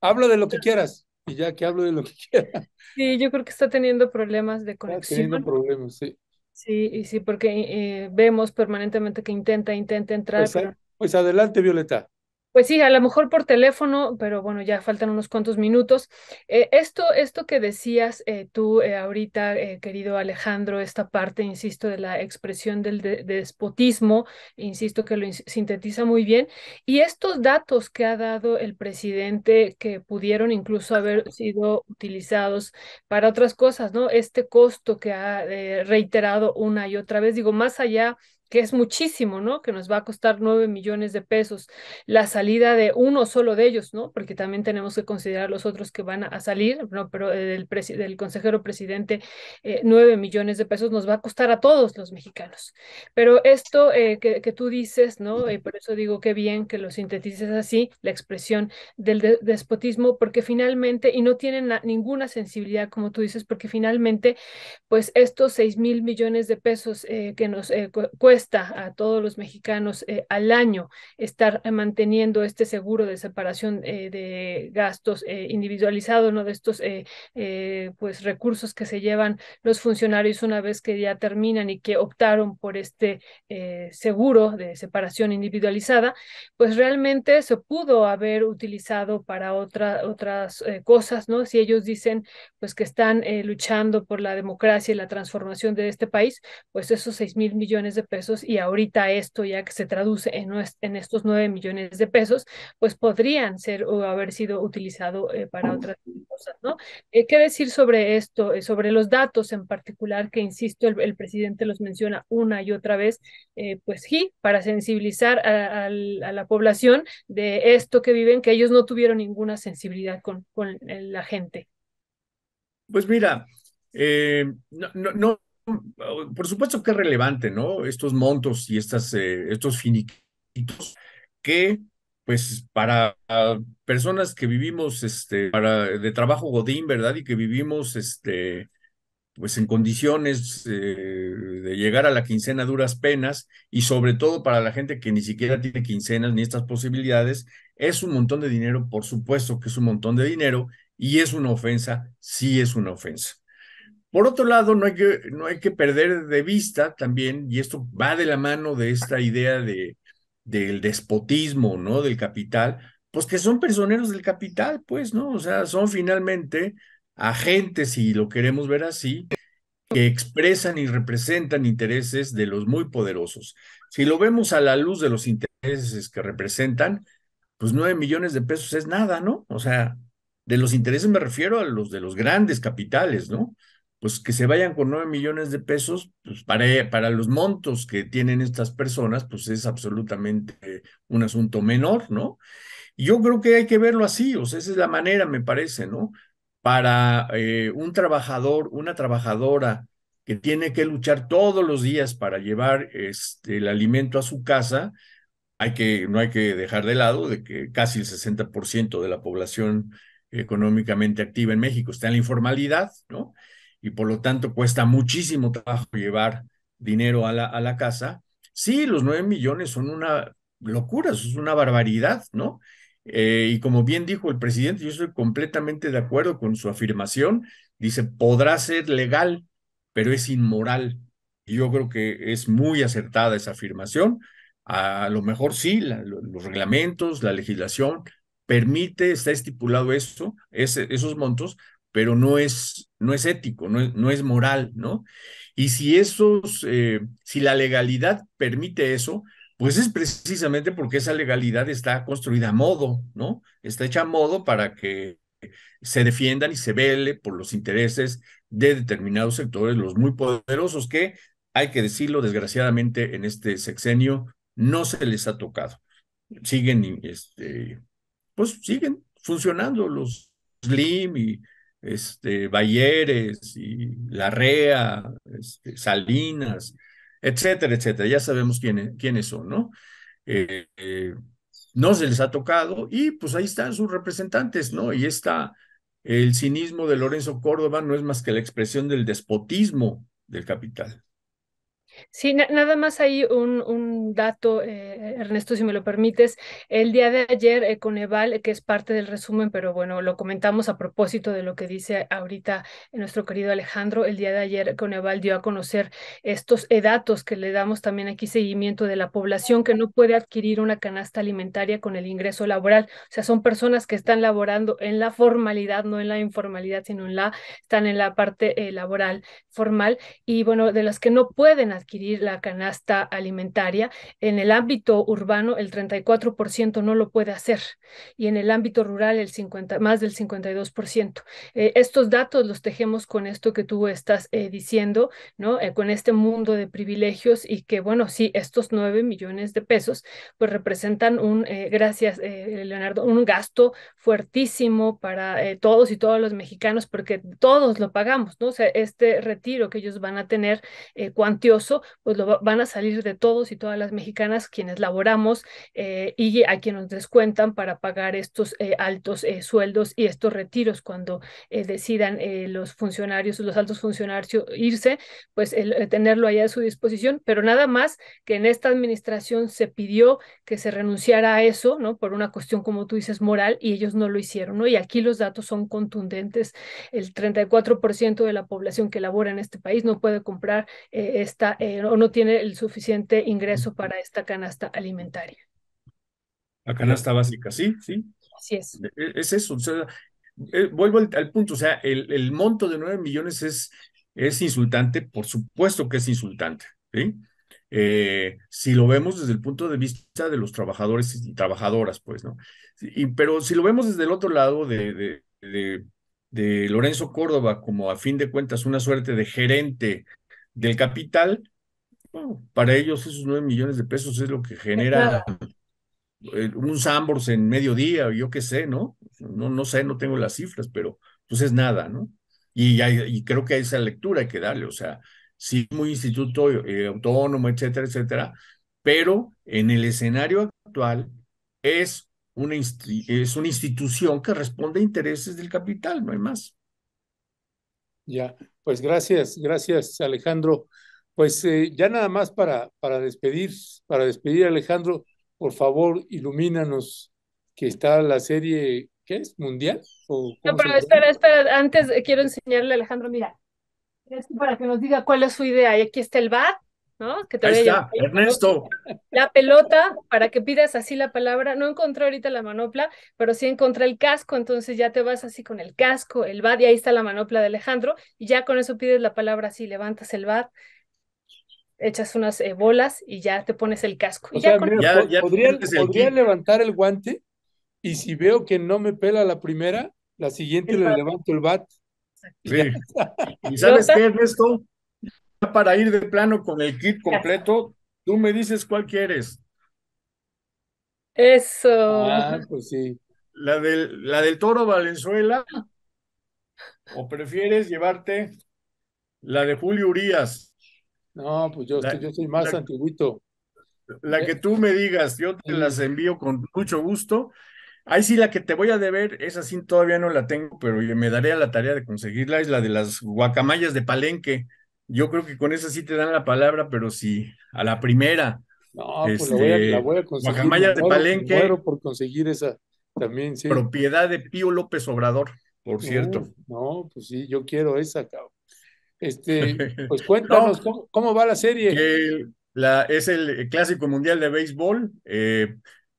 Habla de lo que quieras, y ya que hablo de lo que quiera. Sí, yo creo que está teniendo problemas de conexión. Está teniendo problemas, sí. Sí, y sí, porque vemos permanentemente que intenta entrar. Pues, pero... pues adelante, Violeta. Pues sí, a lo mejor por teléfono, pero bueno, ya faltan unos cuantos minutos. Esto que decías tú ahorita, querido Alejandro, esta parte, insisto, de la expresión del despotismo, insisto que lo sintetiza muy bien, y estos datos que ha dado el presidente que pudieron incluso haber sido utilizados para otras cosas, ¿no? Este costo que ha reiterado una y otra vez, digo, más allá que es muchísimo, ¿no? Que nos va a costar 9 millones de pesos la salida de uno solo de ellos, ¿no? Porque también tenemos que considerar los otros que van a salir, ¿no? Pero del consejero presidente, 9 millones de pesos nos va a costar a todos los mexicanos. Pero esto que tú dices, ¿no? Y por eso digo que bien que lo sintetices así, la expresión del despotismo, porque finalmente, y no tienen ninguna sensibilidad, como tú dices, porque finalmente, pues estos 6,000 millones de pesos que nos cuesta a todos los mexicanos al año estar manteniendo este seguro de separación de gastos individualizado, ¿no? De estos pues recursos que se llevan los funcionarios una vez que ya terminan y que optaron por este seguro de separación individualizada, pues realmente se pudo haber utilizado para otras cosas, ¿no? Si ellos dicen pues que están luchando por la democracia y la transformación de este país, pues esos 6,000 millones de pesos y ahorita esto ya que se traduce en estos 9 millones de pesos, pues podrían ser o haber sido utilizado para otras cosas, ¿no? ¿Qué decir sobre esto, sobre los datos en particular que, insisto, el presidente los menciona una y otra vez, pues sí, para sensibilizar a la población de esto que viven, que ellos no tuvieron ninguna sensibilidad con la gente? Pues mira, no. Por supuesto que es relevante, ¿no? Estos montos y estos finiquitos que, pues, para personas que vivimos de trabajo godín, ¿verdad? Y que vivimos pues en condiciones de llegar a la quincena a duras penas, y sobre todo para la gente que ni siquiera tiene quincenas ni estas posibilidades, es un montón de dinero, por supuesto que es un montón de dinero, y es una ofensa, sí es una ofensa. Por otro lado, no hay que perder de vista también, y esto va de la mano de esta idea del despotismo, ¿no? Del capital, pues que son personeros del capital, pues, ¿no? O sea, son finalmente agentes, si lo queremos ver así, que expresan y representan intereses de los muy poderosos. Si lo vemos a la luz de los intereses que representan, pues 9 millones de pesos es nada, ¿no? O sea, de los intereses me refiero a los de los grandes capitales, ¿no? Pues que se vayan con 9 millones de pesos, pues para los montos que tienen estas personas, pues es absolutamente un asunto menor, ¿no? Y yo creo que hay que verlo así, o sea, esa es la manera, me parece, ¿no? Para un trabajador, una trabajadora que tiene que luchar todos los días para llevar el alimento a su casa, no hay que dejar de lado de que casi el 60% de la población económicamente activa en México está en la informalidad, ¿no? Y por lo tanto cuesta muchísimo trabajo llevar dinero a la casa. Sí, los 9 millones son una locura, eso es una barbaridad, ¿no? Y como bien dijo el presidente, yo estoy completamente de acuerdo con su afirmación, dice, podrá ser legal, pero es inmoral. Y yo creo que es muy acertada esa afirmación. A lo mejor sí, los reglamentos, la legislación permite, está estipulado eso, esos montos, pero no es ético, no es moral, ¿no? Y si si la legalidad permite eso, pues es precisamente porque esa legalidad está construida a modo, ¿no? Está hecha a modo para que se defiendan y se vele por los intereses de determinados sectores, los muy poderosos, que, hay que decirlo, desgraciadamente en este sexenio no se les ha tocado. Siguen, pues siguen funcionando los Slim y Bayeres y Larrea, Salinas, etcétera, etcétera. Ya sabemos quiénes son, ¿no? No se les ha tocado y pues ahí están sus representantes, ¿no? Y está el cinismo de Lorenzo Córdoba, no es más que la expresión del despotismo del capital. Sí, nada más hay un dato, Ernesto, si me lo permites. El día de ayer, Coneval, que es parte del resumen, pero bueno, lo comentamos a propósito de lo que dice ahorita nuestro querido Alejandro, el día de ayer Coneval dio a conocer estos datos que le damos también aquí seguimiento de la población que no puede adquirir una canasta alimentaria con el ingreso laboral. O sea, son personas que están laborando en la formalidad, no en la informalidad, sino están en la parte laboral formal, y bueno, de las que no pueden adquirir la canasta alimentaria. En el ámbito urbano, el 34% no lo puede hacer, y en el ámbito rural, más del 52%. Estos datos los tejemos con esto que tú estás diciendo, ¿no? Con este mundo de privilegios, y que, bueno, sí, estos 9 millones de pesos, pues representan gracias, Leonardo, un gasto fuertísimo para todos y todos los mexicanos, porque todos lo pagamos, ¿no? O sea, este retiro que ellos van a tener cuantioso, pues lo van a salir de todos y todas las mexicanas quienes laboramos y a quienes nos descuentan para pagar estos altos sueldos y estos retiros cuando decidan los altos funcionarios irse, pues tenerlo allá a su disposición. Pero nada más que en esta administración se pidió que se renunciara a eso, ¿no? Por una cuestión, como tú dices, moral, y ellos no lo hicieron, ¿no? Y aquí los datos son contundentes. El 34% de la población que labora en este país no puede comprar o no tiene el suficiente ingreso para esta canasta alimentaria. La canasta básica, sí. Así es. Es eso. O sea, vuelvo al punto, o sea, el monto de 9 millones es insultante, por supuesto que es insultante, ¿sí? Si lo vemos desde el punto de vista de los trabajadores y trabajadoras, pues, ¿no? Pero si lo vemos desde el otro lado de Lorenzo Córdoba, como a fin de cuentas una suerte de gerente del capital, bueno, para ellos esos 9 millones de pesos es lo que genera un Sambors en mediodía, yo qué sé, ¿no? No sé, no tengo las cifras, pero pues es nada, ¿no? Y creo que a esa lectura hay que darle, o sea, sí, muy instituto autónomo, etcétera, etcétera, pero en el escenario actual es una institución que responde a intereses del capital, no hay más. Ya, pues gracias Alejandro. Pues ya nada más para despedir a Alejandro, por favor, ilumínanos, que está la serie, ¿qué es? ¿Mundial? No, pero espera, antes quiero enseñarle a Alejandro, mira, es para que nos diga cuál es su idea, y aquí está el bat, ¿no? Que te ahí está, Ernesto. La pelota, para que pidas así la palabra. No encontré ahorita la manopla, pero sí encontré el casco, entonces ya te vas así con el casco, el bat, y ahí está la manopla de Alejandro, y ya con eso pides la palabra así, levantas el bat, echas unas bolas y ya te pones el casco. Y ya sea, ya podría levantar el guante, y si veo que no me pela la primera, la siguiente le levanto el bat. Sí. ¿Y sabes qué, Ernesto? Para ir de plano con el kit completo, tú me dices cuál quieres. Eso. Ah, pues sí. La del Toro Valenzuela, o prefieres llevarte la de Julio Urías. No, pues yo soy más antiguito. La que tú me digas, yo te las envío con mucho gusto. Ahí sí, la que te voy a deber, esa sí todavía no la tengo, pero me daré a la tarea de conseguirla, es la de las guacamayas de Palenque. Yo creo que con esa sí te dan la palabra, pero sí, a la primera. No, pues la voy a conseguir. Guacamayas de Palenque. Muero por conseguir esa también, sí. Propiedad de Pío López Obrador, por cierto. No, pues sí, yo quiero esa, cabrón. Pues cuéntanos, no, ¿cómo va la serie? Es el Clásico Mundial de Béisbol.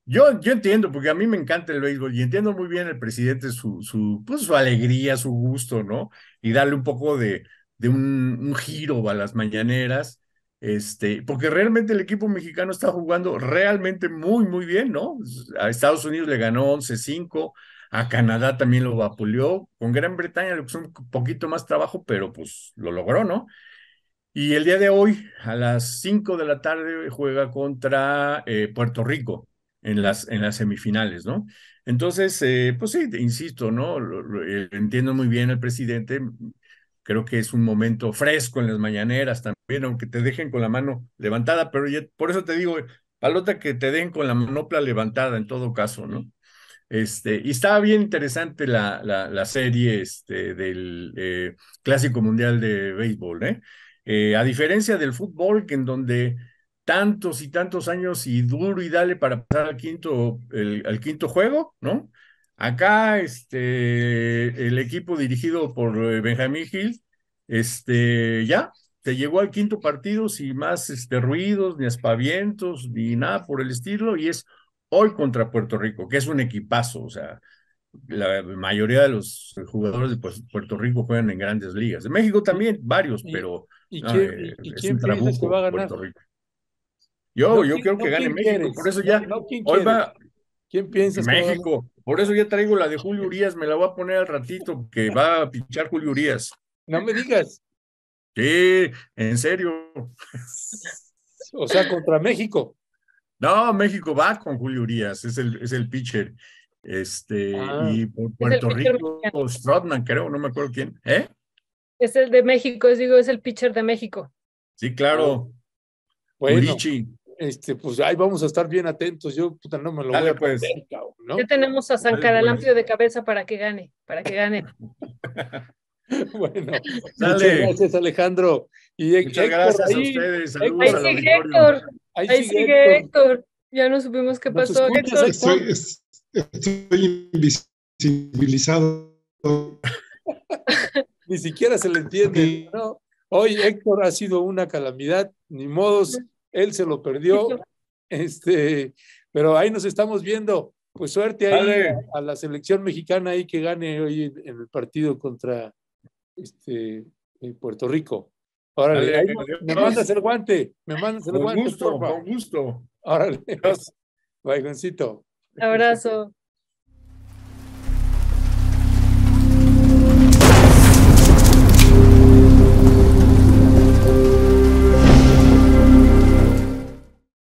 Yo entiendo, porque a mí me encanta el béisbol, y entiendo muy bien al presidente su alegría, su gusto, ¿no? Y darle un poco de un giro a las mañaneras, porque realmente el equipo mexicano está jugando realmente muy, muy bien, ¿no? A Estados Unidos le ganó 11-5, a Canadá también lo vapuleó, con Gran Bretaña le puso un poquito más trabajo, pero pues lo logró, ¿no? Y el día de hoy, a las 5 de la tarde, juega contra Puerto Rico en las semifinales, ¿no? Entonces, pues sí, insisto, ¿no? Entiendo muy bien al presidente. Creo que es un momento fresco en las mañaneras también, aunque te dejen con la mano levantada, pero ya, por eso te digo, palota que te den con la manopla levantada en todo caso, ¿no? Y estaba bien interesante la serie del Clásico Mundial de Béisbol, ¿eh? A diferencia del fútbol, que en donde tantos y tantos años y duro y dale para pasar al quinto juego, ¿no? Acá el equipo dirigido por Benjamín Gil, ya te llegó al quinto partido sin más ruidos, ni aspavientos, ni nada por el estilo, y es hoy contra Puerto Rico, que es un equipazo. O sea, la mayoría de los jugadores de Puerto Rico juegan en grandes ligas. De México también, varios, pero es un trabuco Puerto Rico. Yo creo que gane México, por eso ya hoy va... ¿Quién piensas? México. Por eso ya traigo la de Julio Urías, me la voy a poner al ratito, que va a pinchar Julio Urías. No me digas. Sí, en serio. O sea, contra México. No, México va con Julio Urías, es el pitcher. Y por Puerto Rico, Strotman, creo, no me acuerdo quién. Es el de México, es el pitcher de México. Sí, claro. Bueno. Pues ahí vamos a estar bien atentos. Yo no me lo voy a perder, cabrón, ¿no? Ya tenemos a San Caralampio de cabeza para que gane. Bueno, muchas gracias, Alejandro. Muchas gracias a ustedes. Ahí sigue Héctor. Ya no supimos qué pasó, Héctor. Estoy invisibilizado. Ni siquiera se le entiende, ¿no? Hoy Héctor ha sido una calamidad, ni modos. Él se lo perdió, pero ahí nos estamos viendo. Pues suerte ahí a la selección mexicana ahí que gane hoy en el partido contra Puerto Rico. Órale, me mandas el guante, con gusto. Órale, baigoncito. Abrazo.